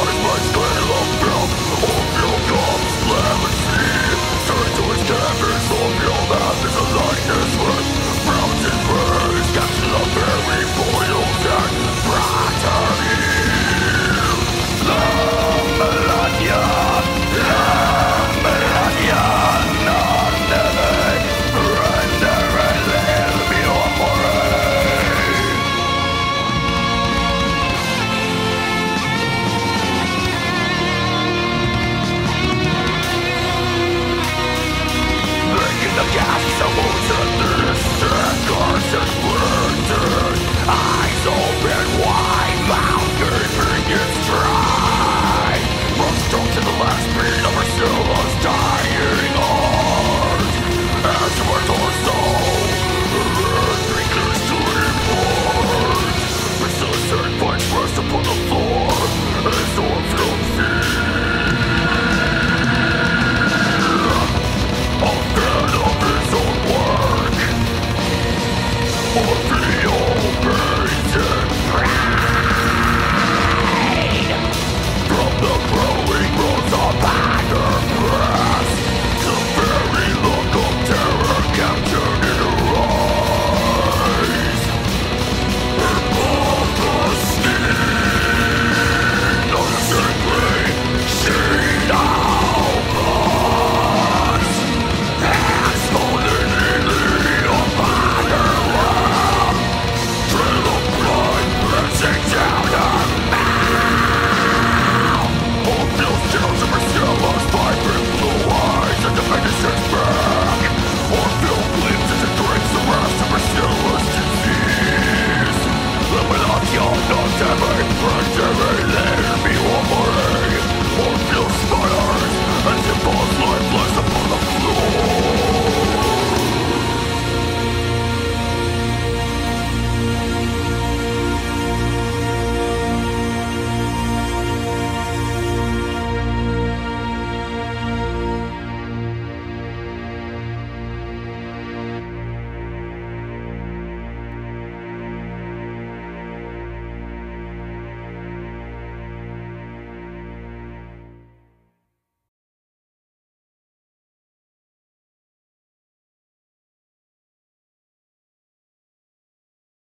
my strength.